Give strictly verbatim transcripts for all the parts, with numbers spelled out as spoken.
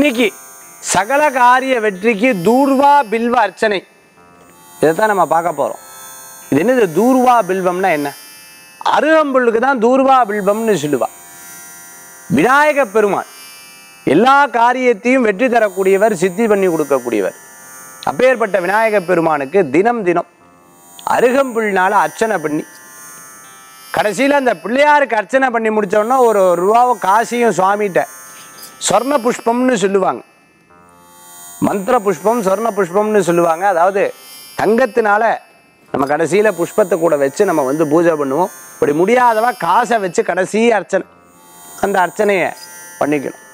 இன்னைக்கு சகல காரிய வெற்றிக்கு தூர்வா பில்வ அர்ச்சனை இத தான் நாம பார்க்க போறோம். இது என்னது தூர்வா பில்வம்னா என்ன? அருகம்புல்லுக்கு தான் தூர்வா பில்வம்னு சொல்லுவா. விநாயக பெருமான் எல்லா காரியத்தையும் வெற்றி தரக்கூடியவர், சித்தி பண்ணி கொடுக்கக்கூடியவர். அப்பேற்பட்ட விநாயக பெருமானுக்கு தினம் தினம் அருகம்புல்னால அர்ச்சனை பண்ணி கடைசியில் அந்த பிள்ளையாருக்கு அர்ச்சனை பண்ணி முடித்தோன்னா ஒரு ரூபாவோ காசியும் சுவாமிகிட்ட சொர்ண புஷ்பம்னு சொல்லுவாங்க. மந்திர புஷ்பம் சொர்ண புஷ்பம்னு சொல்லுவாங்க. அதாவது தங்கத்தினால நம்ம கடைசியில் புஷ்பத்தை கூட வச்சு நம்ம வந்து பூஜை பண்ணுவோம். அப்படி முடியாதவா காசை வச்சு கடைசி அர்ச்சனை, அந்த அர்ச்சனையை பண்ணிக்கணும்.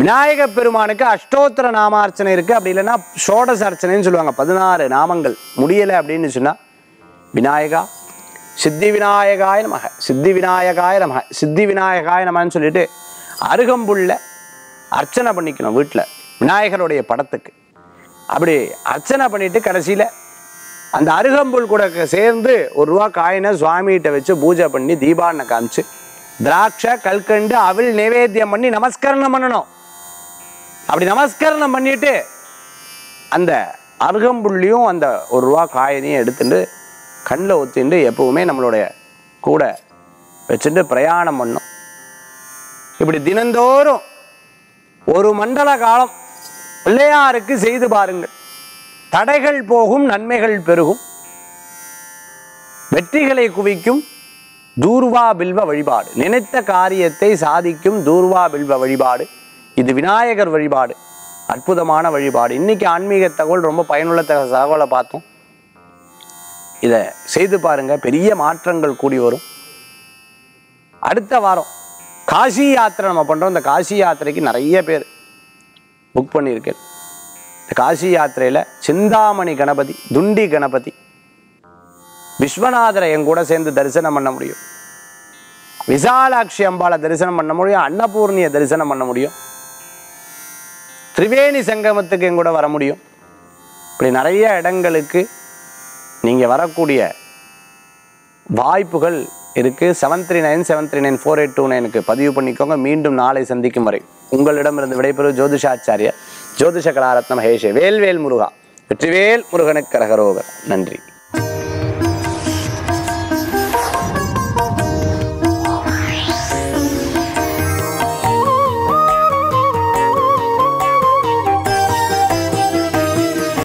விநாயக பெருமானுக்கு அஷ்டோத்திர நாமார்ச்சனை இருக்குது. அப்படி இல்லைன்னா ஷோடச அர்ச்சனைன்னு சொல்லுவாங்க. பதினாறு நாமங்கள் முடியலை அப்படின்னு சொன்னால் விநாயகா சித்தி விநாயகாய நமக, சித்தி விநாயகாய நமக, சித்தி விநாயகாய நமன்னு சொல்லிட்டு அருகம்புல்ல அர்ச்சனை பண்ணிக்கணும். வீட்டில் விநாயகருடைய படத்துக்கு அப்படி அர்ச்சனை பண்ணிட்டு கடைசியில் அந்த அருகம்புல் கூட சேர்ந்து ஒரு ரூபா காயினை சுவாமிகிட்ட வச்சு பூஜை பண்ணி தீபாவளி காமிச்சு திராட்சை கல்கண்டு அவில் நைவேத்தியம் பண்ணி நமஸ்கரணம் பண்ணணும். அப்படி நமஸ்கரணம் பண்ணிட்டு அந்த அருகம்புல்லையும் அந்த ஒரு ரூபா காயினையும் எடுத்துட்டு கண்ணில் ஊற்றிண்டு எப்பவுமே நம்மளுடைய கூட வச்சுட்டு பிரயாணம் பண்ணோம். இப்படி தினந்தோறும் ஒரு மண்டல காலம் பிள்ளையாருக்கு செய்து பாருங்கள். தடைகள் போகும், நன்மைகள் பெருகும், வெற்றிகளை குவிக்கும் தூர்வா பில்வ வழிபாடு. நினைத்த காரியத்தை சாதிக்கும் தூர்வா பில்வ வழிபாடு. இது விநாயகர் வழிபாடு, அற்புதமான வழிபாடு. இன்னைக்கு ஆன்மீக தகவல், ரொம்ப பயனுள்ள தகவலை பார்த்தோம். இதை செய்து பாருங்கள், பெரிய மாற்றங்கள் கூடி வரும். அடுத்த வாரம் காசி யாத்திரை நம்ம பண்ணுறோம். இந்த காசி யாத்திரைக்கு நிறைய பேர் புக் பண்ணியிருக்கேன். இந்த காசி யாத்திரையில் சிந்தாமணி கணபதி, துண்டி கணபதி, விஸ்வநாதரை என் கூட சேர்ந்து தரிசனம் பண்ண முடியும். விசாலாட்சி அம்பாலை தரிசனம் பண்ண முடியும். அன்னபூர்ணியை தரிசனம் பண்ண முடியும். திரிவேணி சங்கமத்துக்கு என் கூட வர முடியும். இப்படி நிறைய இடங்களுக்கு நீங்கள் வரக்கூடிய வாய்ப்புகள் இருக்குது. Seven three nine seven three nine four eight two நைனுக்கு பதிவு பண்ணிக்கோங்க. மீண்டும் நாளை சந்திக்கும் வரை உங்களிடமிருந்து விடைபெறும் ஜோதிஷாச்சாரியார், ஜோதிஷ கலாரத்னம் ஹேஷே. வேல்வேல் முருகா, வெற்றிவேல் முருகனுக்கு கரகரோகர். நன்றி.